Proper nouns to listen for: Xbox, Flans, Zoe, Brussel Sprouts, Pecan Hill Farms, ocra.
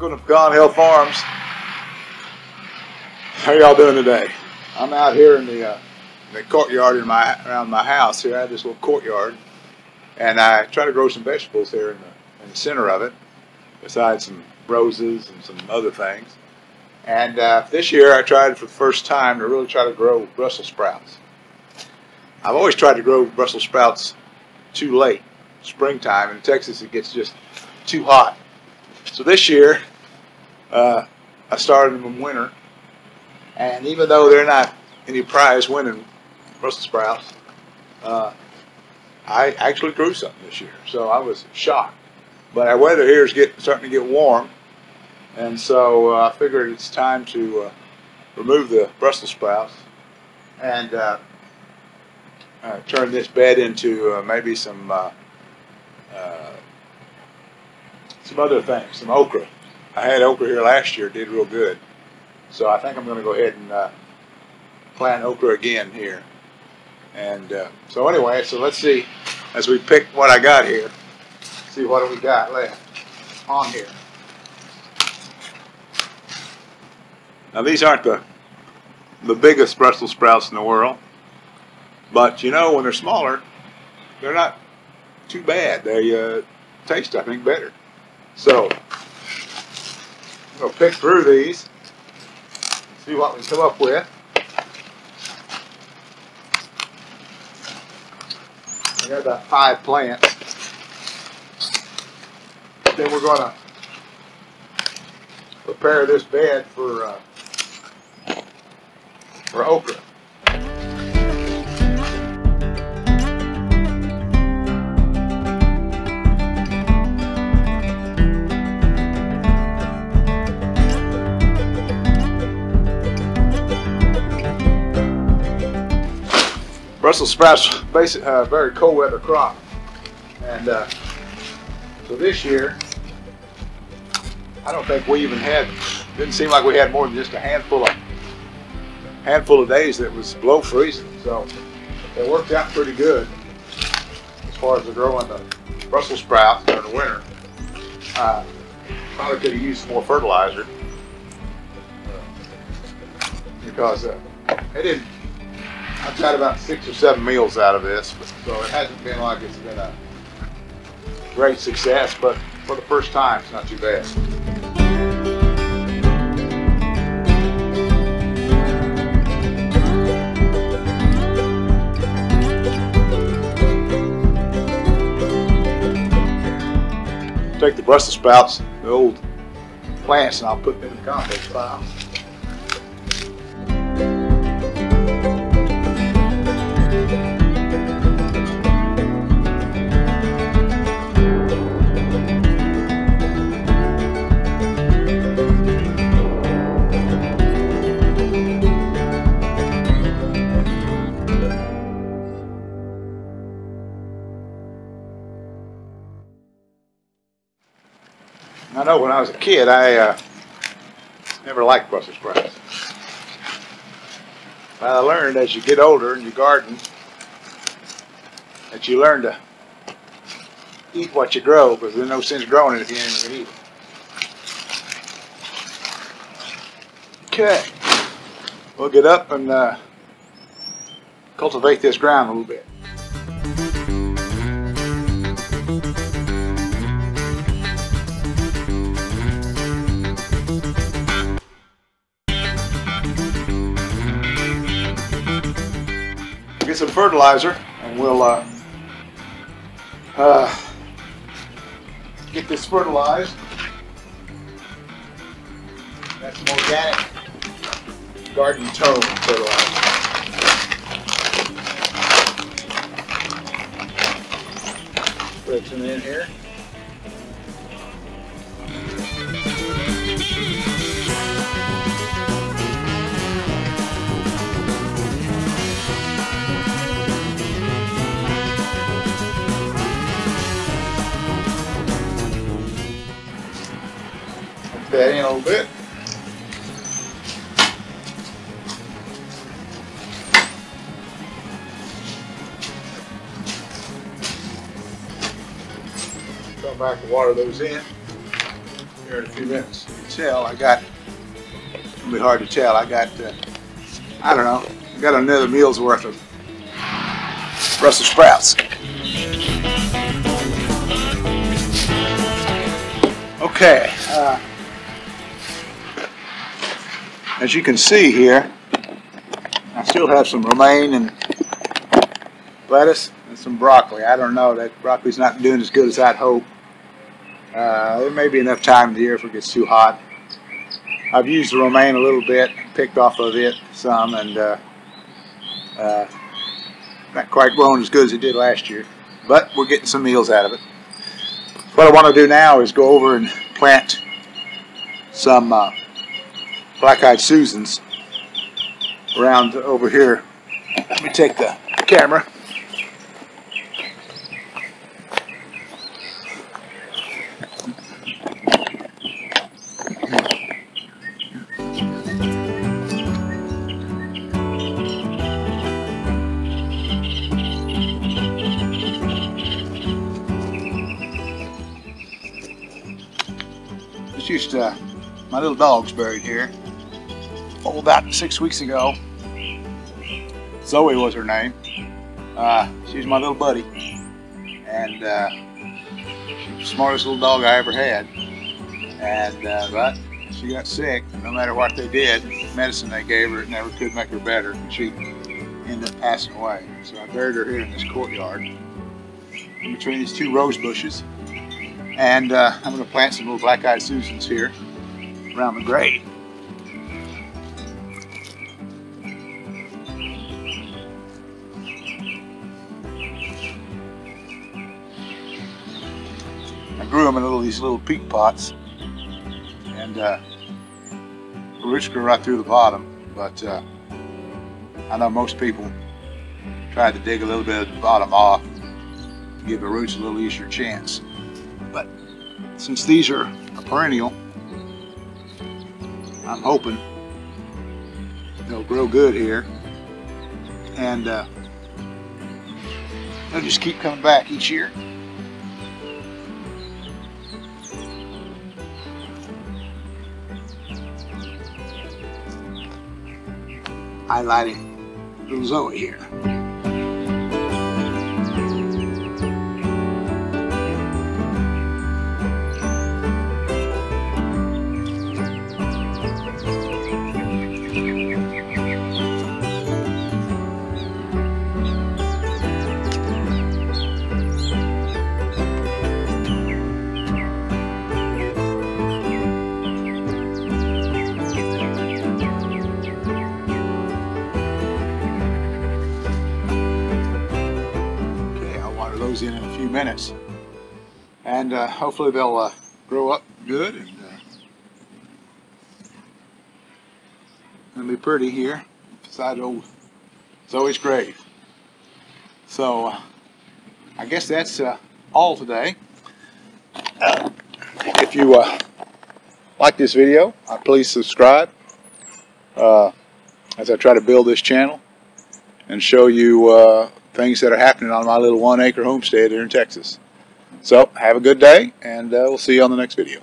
Welcome to Pecan Hill Farms. How y'all doing today? I'm out here in the courtyard around my house here. I have this little courtyard, and I try to grow some vegetables here in the center of it, besides some roses and some other things. And this year I tried for the first time to really try to grow Brussels sprouts. I've always tried to grow Brussels sprouts too late, springtime. In Texas it gets just too hot. So this year I started them in winter, and even though they're not any prize winning Brussels sprouts, I actually grew something this year, so I was shocked. But our weather here is starting to get warm, and so I figured it's time to remove the Brussels sprouts and turn this bed into maybe some other things, some okra. I had okra here last year, did real good. So I think I'm going to go ahead and plant okra again here. And so anyway, so let's see, as we pick what I got here, see what we got left on here. Now these aren't the biggest Brussels sprouts in the world, but you know, when they're smaller, they're not too bad. They taste, I think, better. So I'm going to pick through these, see what we come up with. I got about 5 plants. Then we're going to prepare this bed for okra. Brussels sprouts, basic, very cold weather crop, and so this year I don't think we even had, didn't seem like we had more than just a handful of days that was below freezing, so it worked out pretty good as far as the growing the Brussels sprouts during the winter. Probably could have used more fertilizer because it didn't. I've got about 6 or 7 meals out of this, so it hasn't been like it's been a great success, but for the first time, it's not too bad. Take the Brussels sprouts, the old plants, and I'll put them in the compost pile. I know when I was a kid, I never liked Brussels sprouts. But I learned as you get older and you garden that you learn to eat what you grow, because there's no sense growing it if you ain't gonna eat it. Okay, we'll get up and cultivate this ground a little bit. Get some fertilizer, and we'll get this fertilized. That's some organic garden tone fertilizer. Put some in here. That in a little bit. Come back and water those in. here in a few minutes. You can tell I got, it'll be hard to tell, I got, I don't know, I got another meal's worth of Brussels sprouts. Okay, as you can see here, I still have some romaine and lettuce and some broccoli. I don't know, that broccoli's not doing as good as I'd hope. There may be enough time in the year if it gets too hot. I've used the romaine a little bit, picked off of it some, and not quite grown as good as it did last year, but we're getting some meals out of it. What I want to do now is go over and plant some black-eyed Susans around over here. Let me take the camera. Just my little dog's buried here. Oh, about 6 weeks ago. Zoe was her name. She's my little buddy, and the smartest little dog I ever had. And but she got sick. No matter what they did, the medicine they gave her, it never could make her better. And she ended up passing away. So I buried her here in this courtyard, in between these two rose bushes. And I'm going to plant some little black-eyed Susans here around the grave. I grew them in these little peat pots, and the roots grew right through the bottom. But I know most people try to dig a little bit of the bottom off, give the roots a little easier chance. But since these are a perennial, I'm hoping they'll grow good here, and they'll just keep coming back each year. Highlighting little Zoe here. In a few minutes, and hopefully they'll grow up good and be pretty here beside old Zoe's grave. So I guess that's all today. If you like this video, please subscribe as I try to build this channel and show you things that are happening on my little 1-acre homestead here in Texas. So, have a good day, and we'll see you on the next video.